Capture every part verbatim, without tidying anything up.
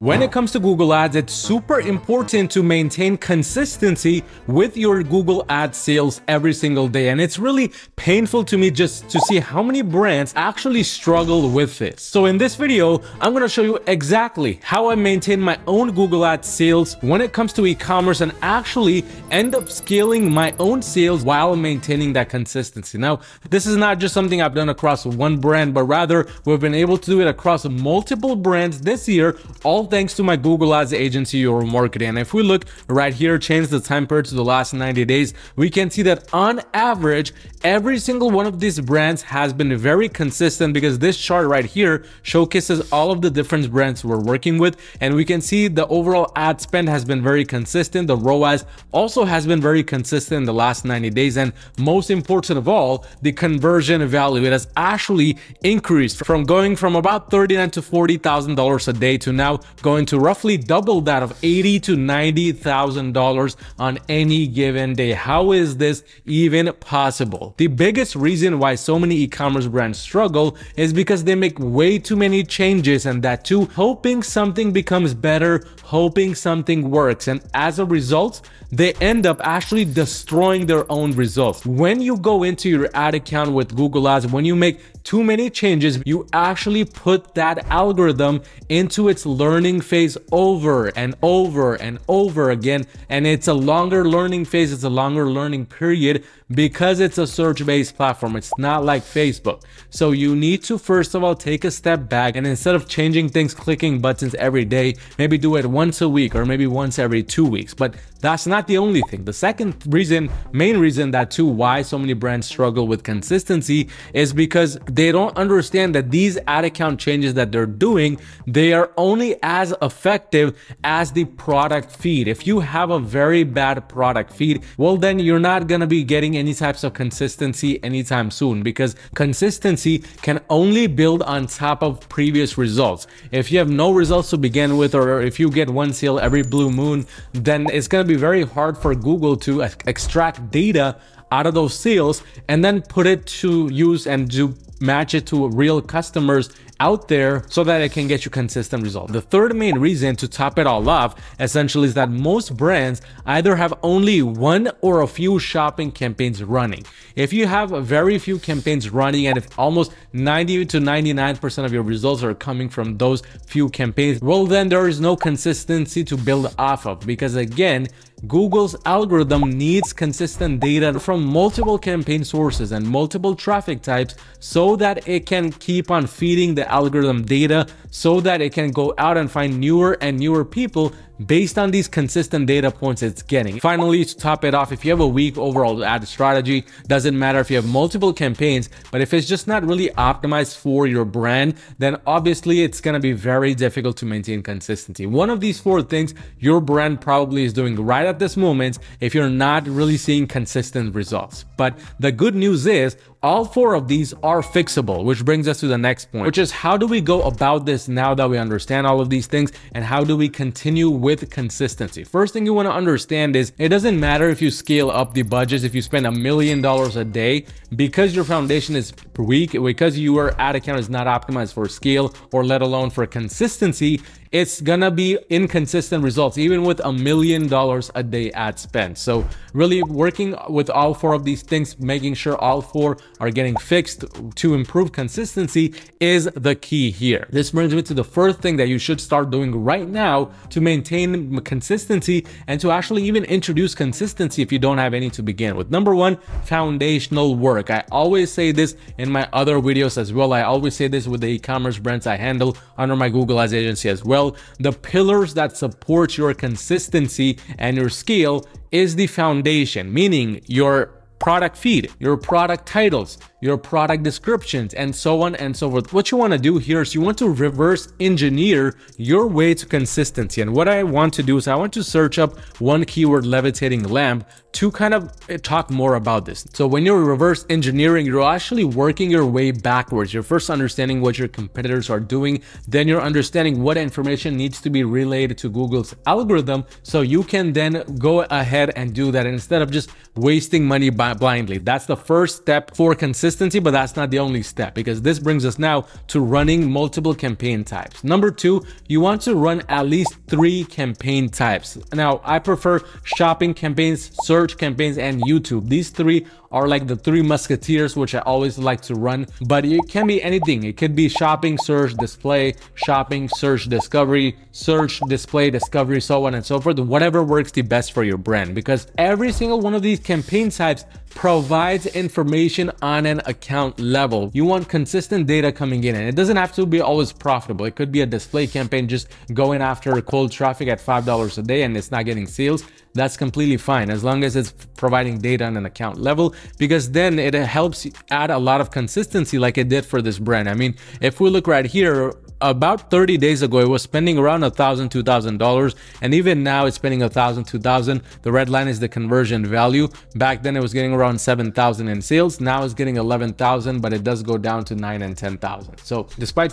When it comes to Google Ads, it's super important to maintain consistency with your Google Ads sales every single day. And it's really painful to me just to see how many brands actually struggle with this. So in this video, I'm going to show you exactly how I maintain my own Google Ads sales when it comes to e-commerce and actually end up scaling my own sales while maintaining that consistency. Now, this is not just something I've done across one brand, but rather we've been able to do it across multiple brands this year, all thanks to my Google Ads agency, Yoru Marketing. And if we look right here, change the time period to the last ninety days, we can see that on average, every single one of these brands has been very consistent, because this chart right here showcases all of the different brands we're working with. And we can see the overall ad spend has been very consistent. The R O A S also has been very consistent in the last ninety days. And most important of all, the conversion value, it has actually increased from going from about thirty-nine thousand dollars to forty thousand dollars a day to now going to roughly double that of eighty thousand dollars to ninety thousand dollars on any given day. How is this even possible? The biggest reason why so many e-commerce brands struggle is because they make way too many changes, and that too, hoping something becomes better, hoping something works. And as a result, they end up actually destroying their own results. When you go into your ad account with Google Ads, when you make too many changes, you actually put that algorithm into its learning phase over and over and over again. And it's a longer learning phase, it's a longer learning period, because it's a search-based platform. It's not like Facebook. So you need to, first of all, take a step back, and instead of changing things, clicking buttons every day, maybe do it once a week or maybe once every two weeks. But that's not the only thing. The second reason, main reason that too, why so many brands struggle with consistency is because they don't understand that these ad account changes that they're doing, they are only as effective as the product feed. If you have a very bad product feed, well, then you're not going to be getting any types of consistency anytime soon, because consistency can only build on top of previous results. If you have no results to begin with, or if you get one sale every blue moon, then it's going to be very hard for Google to extract data out of those sales and then put it to use and do match it to real customers out there so that it can get you consistent results. The third main reason, to top it all off, essentially, is that most brands either have only one or a few shopping campaigns running. If you have very few campaigns running, and if almost ninety to ninety-nine percent of your results are coming from those few campaigns, well, then there is no consistency to build off of, because again, Google's algorithm needs consistent data from multiple campaign sources and multiple traffic types so that it can keep on feeding the algorithm data so that it can go out and find newer and newer people based on these consistent data points it's getting. Finally, to top it off, if you have a weak overall ad strategy, doesn't matter if you have multiple campaigns, but if it's just not really optimized for your brand, then obviously it's going to be very difficult to maintain consistency. One of these four things your brand probably is doing right at this moment if you're not really seeing consistent results. But the good news is all four of these are fixable, which brings us to the next point, which is, how do we go about this now that we understand all of these things, and how do we continue with consistency? First thing you want to understand is, it doesn't matter if you scale up the budgets, if you spend a million dollars a day, because your foundation is weak, because your ad account is not optimized for scale or let alone for consistency, it's gonna be inconsistent results even with a million dollars a day ad spend. So really working with all four of these things, making sure all four are getting fixed to improve consistency, is the key here. This brings me to the first thing that you should start doing right now to maintain consistency and to actually even introduce consistency if you don't have any to begin with. Number one, foundational work. I always say this in my other videos as well. I always say this with the e-commerce brands I handle under my Google Ads agency as well. The pillars that support your consistency and your scale is the foundation, meaning your product feed, your product titles, your product descriptions, and so on and so forth. What you want to do here is you want to reverse engineer your way to consistency. And what I want to do is I want to search up one keyword, levitating lamp, to kind of talk more about this. So when you're reverse engineering, you're actually working your way backwards. You're first understanding what your competitors are doing, then you're understanding what information needs to be relayed to Google's algorithm, so you can then go ahead and do that instead of just wasting money blindly. That's the first step for consistency. consistency, but that's not the only step, because this brings us now to running multiple campaign types. Number two, you want to run at least three campaign types. Now, I prefer shopping campaigns, search campaigns, and YouTube. These three are like the three musketeers, which I always like to run, but it can be anything. It could be shopping, search, display, shopping, search, discovery, search, display, discovery, so on and so forth, whatever works the best for your brand, because every single one of these campaign types provides information on an account level. You want consistent data coming in, and it doesn't have to be always profitable. It could be a display campaign just going after cold traffic at five dollars a day and it's not getting sales. That's completely fine, as long as it's providing data on an account level, because then it helps add a lot of consistency like it did for this brand. I mean, if we look right here, about thirty days ago, it was spending around a thousand dollars, two thousand dollars, and even now it's spending a thousand dollars, two thousand dollars. The red line is the conversion value. Back then it was getting around seven thousand dollars in sales. Now it's getting eleven thousand dollars, but it does go down to nine thousand dollars and ten thousand dollars. So despite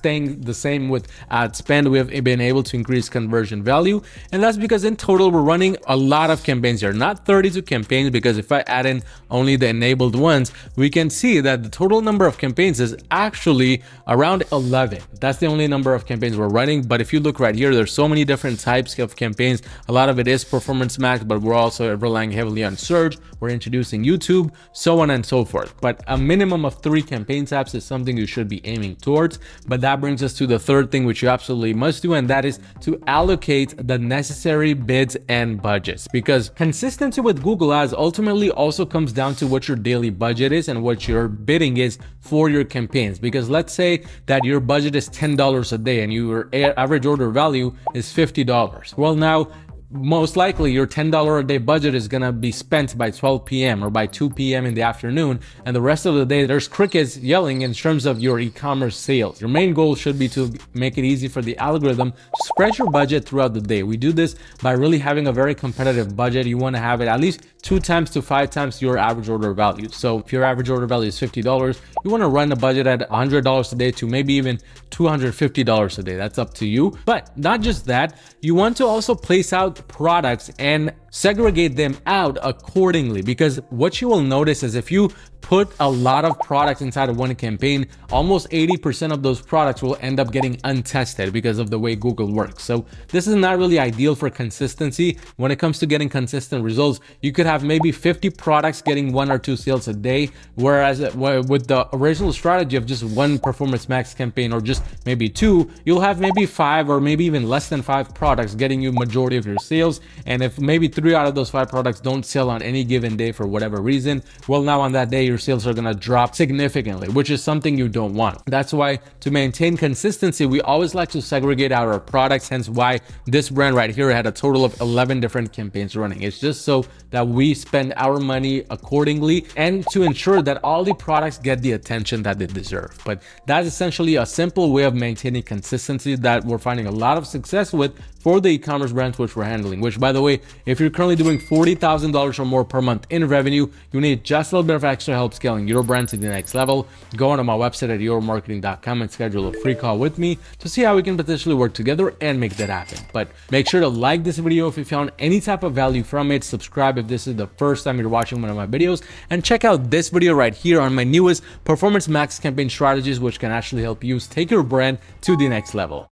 staying the same with ad spend, we have been able to increase conversion value, and that's because in total we're running a lot of campaigns here, not thirty-two campaigns, because if I add in only the enabled ones, we can see that the total number of campaigns is actually around eleven. That's the only number of campaigns we're running. But if you look right here, there's so many different types of campaigns. A lot of it is performance max, but we're also relying heavily on search. We're introducing YouTube, so on and so forth. But a minimum of three campaign types is something you should be aiming towards. But that brings us to the third thing which you absolutely must do, and that is to allocate the necessary bids and budgets. Because consistency with Google Ads ultimately also comes down to what your daily budget is and what your bidding is for your campaigns. Because let's say that your budget is ten dollars a day and your average order value is fifty dollars. Well, now most likely your ten dollars a day budget is gonna be spent by twelve p m or by two p m in the afternoon, and the rest of the day there's crickets yelling in terms of your e-commerce sales. Your main goal should be to make it easy for the algorithm. Spread your budget throughout the day. We do this by really having a very competitive budget. You want to have it at least two times to five times your average order value. So if your average order value is fifty dollars, you want to run a budget at one hundred dollars a day to maybe even two hundred fifty dollars a day. That's up to you. But not just that, you want to also place out products and segregate them out accordingly, because what you will notice is if you put a lot of products inside of one campaign, almost eighty percent of those products will end up getting untested because of the way Google works. So this is not really ideal for consistency. When it comes to getting consistent results, you could have maybe fifty products getting one or two sales a day, whereas with the original strategy of just one performance max campaign or just maybe two, you'll have maybe five or maybe even less than five products getting you majority of your sales. And if maybe three out of those five products don't sell on any given day for whatever reason, well, now on that day, your sales are gonna drop significantly, which is something you don't want. That's why to maintain consistency, we always like to segregate out our products, hence why this brand right here had a total of eleven different campaigns running. It's just so that we spend our money accordingly and to ensure that all the products get the attention that they deserve. But that's essentially a simple way of maintaining consistency that we're finding a lot of success with for the e-commerce brands which we're handling, which, by the way, if you're currently doing forty thousand dollars or more per month in revenue, you need just a little bit of extra help scaling your brand to the next level. Go onto my website at yoru marketing dot com and schedule a free call with me to see how we can potentially work together and make that happen. But make sure to like this video if you found any type of value from it, subscribe if this is the first time you're watching one of my videos, and check out this video right here on my newest Performance Max campaign strategies, which can actually help you take your brand to the next level.